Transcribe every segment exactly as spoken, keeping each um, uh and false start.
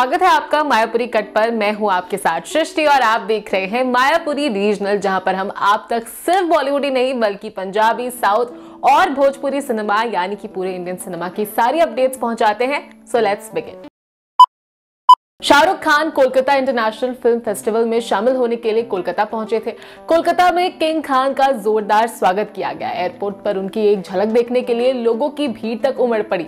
स्वागत है आपका मायापुरी कट पर। मैं हूं आपके साथ सृष्टि और आप देख रहे हैं मायापुरी रीजनल, जहां पर हम आप तक सिर्फ बॉलीवुड ही नहीं बल्कि पंजाबी, साउथ और भोजपुरी सिनेमा यानी कि पूरे इंडियन सिनेमा की सारी अपडेट्स पहुंचाते हैं। So let's begin. Shahrukh Khan Kolkata international film festival में शामिल होने के लिए कोलकाता पहुंचे थे। कोलकाता में किंग खान का जोरदार स्वागत किया गया। एयरपोर्ट पर उनकी एक झलक देखने के लिए लोगों की भीड़ तक उमड़ पड़ी।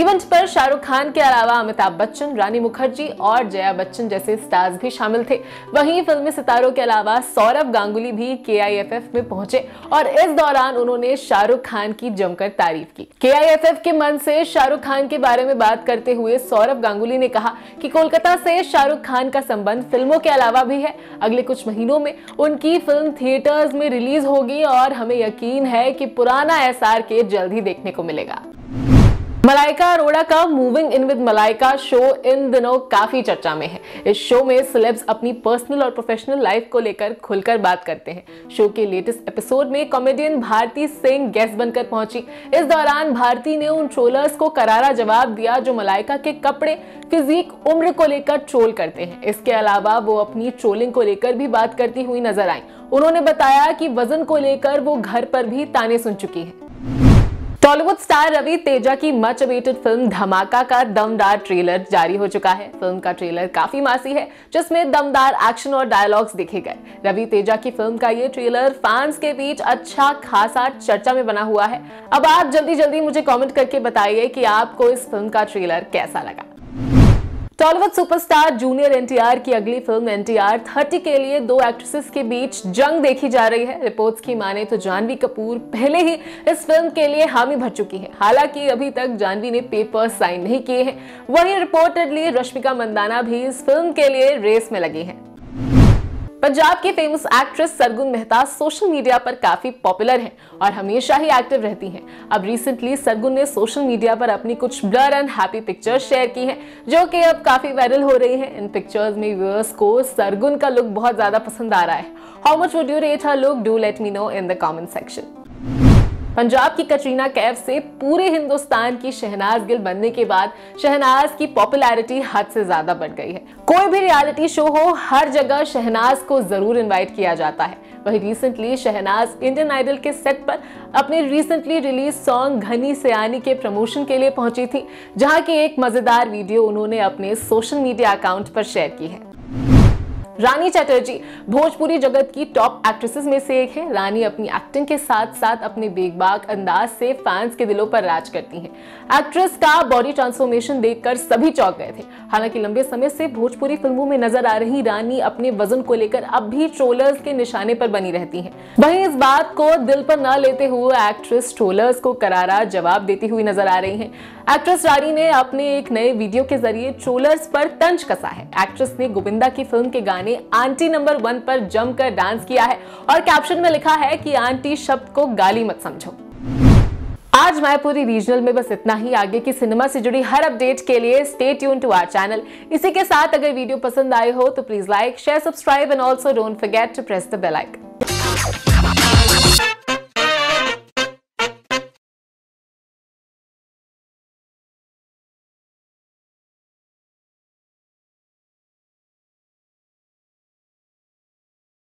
इवेंट पर शाहरुख खान के अलावा अमिताभ बच्चन, रानी मुखर्जी और जया बच्चन जैसे स्टार्स भी शामिल थे। वहीं फिल्मी सितारों के अलावा सौरभ गांगुली भी के आई एफ एफ में पहुंचे और इस दौरान उन्होंने शाहरुख खान की जमकर तारीफ की। के आई एफ एफ के मंच से शाहरुख खान के बारे में बात करते हुए सौरभ गांगुली ने कहा कि कोलकाता से शाहरुख खान का संबंध फिल्मों के अलावा भी है। अगले कुछ महीनों में उनकी फिल्म थिएटर्स में रिलीज होगी और हमें यकीन है कि पुराना एस आर के जल्द ही देखने को मिलेगा। मलाइका अरोड़ा का moving in with Malaika show इन दिनों काफी चर्चा में है। इस शो में सेलेब्स अपनी पर्सनल और प्रोफेशनल लाइफ को लेकर खुलकर बात करते हैं। शो के लेटेस्ट एपिसोड में कॉमेडियन भारती सिंह गेस्ट बनकर पहुंची। इस दौरान भारती ने उन ट्रोलर्स को करारा जवाब दिया जो मलाइका के कपड़े, फिजिक, उम्र को लेकर ट्रोल करते हैं। इसके अलावा वो अपनी ट्रोलिंग को लेकर भी बात करती हुई नजर आई। उन्होंने बताया कि वजन को लेकर वो घर पर भी ताने सुन चुकी है। टॉलीवुड स्टार रवि तेजा की मच अवेटेड फिल्म धमाका का दमदार ट्रेलर जारी हो चुका है। फिल्म का ट्रेलर काफी मासी है जिसमें दमदार एक्शन और डायलॉग्स दिखे गए। रवि तेजा की फिल्म का ये ट्रेलर फैंस के बीच अच्छा खासा चर्चा में बना हुआ है। अब आप जल्दी जल्दी मुझे कमेंट करके बताइए कि आपको इस फिल्म का ट्रेलर कैसा लगा। Tollywood superstar junior N T R की अगली film N T R thirty के लिए दो एक्ट्रेसेस के बीच जंग देखी जा रही है। रिपोर्ट्स की माने तो जान्हवी कपूर पहले ही इस फिल्म के लिए हामी भर चुकी है। हालांकि अभी तक जान्हवी ने पेपर साइन नहीं किए हैं। वहीं रिपोर्टेडली रश्मिका मंदाना भी इस फिल्म के लिए रेस में लगी हैं। पंजाब की famous actress Sargun Mehta social media पर काफी पॉपुलर हैं और हमेशा ही एक्टिव रहती हैं। अब रिसेंटली सरगुन ने सोशल मीडिया पर अपनी कुछ blur and happy pictures share की हैं जो कि अब काफी वायरल हो रही हैं। इन पिक्चर्स में व्यूअर्स को सरगुन का लुक बहुत ज्यादा पसंद आ रहा है। How much would you rate her look? Do let me know in the comment section. Punjab की कटरीना कैफ से पूरे हिंदुस्तान की शहनाज गिल बनने के बाद शहनाज की पॉपुलैरिटी हद से ज्यादा बढ़ गई है। कोई भी रियलिटी शो हो, हर जगह शहनाज को जरूर इनवाइट किया जाता है। वहीं रिसेंटली शहनाज इंडियन आइडल के सेट पर अपने रिसेंटली रिलीज सॉन्ग घनी सयानी के प्रमोशन के लिए पहुंची थी, जहां की एक मजेदार वीडियो उन्होंने अपने सोशल मीडिया अकाउंट पर शेयर की है। रानी चटर्जी भोजपुरी जगत की टॉप एक्ट्रेसेस में से एक है। रानी अपनी एक्टिंग के साथ साथ अपने बेबाक अंदाज से फैंस के दिलों पर राज करती हैं। एक्ट्रेस का बॉडी ट्रांसफॉर्मेशन देखकर सभी चौंक गए थे। हालांकि लंबे समय से भोजपुरी फिल्मों में नजर आ रही रानी अपने वजन को लेकर अब भी ट्रोलर्स के निशाने पर बनी रहती है। वहीं इस बात को दिल पर न लेते हुए एक्ट्रेस ट्रोलर्स को करारा जवाब देती हुई नजर आ रही है। एक्ट्रेस रानी ने अपने एक नए वीडियो के जरिए ट्रोलर्स पर तंज कसा है। एक्ट्रेस ने गोविंदा की फिल्म के गाने आंटी नंबर वन पर जमकर डांस किया है और कैप्शन में लिखा है कि आंटी शब्द को गाली मत समझो। आज मायापुरी रीजनल में बस इतना ही। आगे की सिनेमा से जुड़ी हर अपडेट के लिए stay tune to our channel. इसी के साथ अगर वीडियो पसंद आए हो तो please like, share, subscribe and also don't forget to press the bell icon.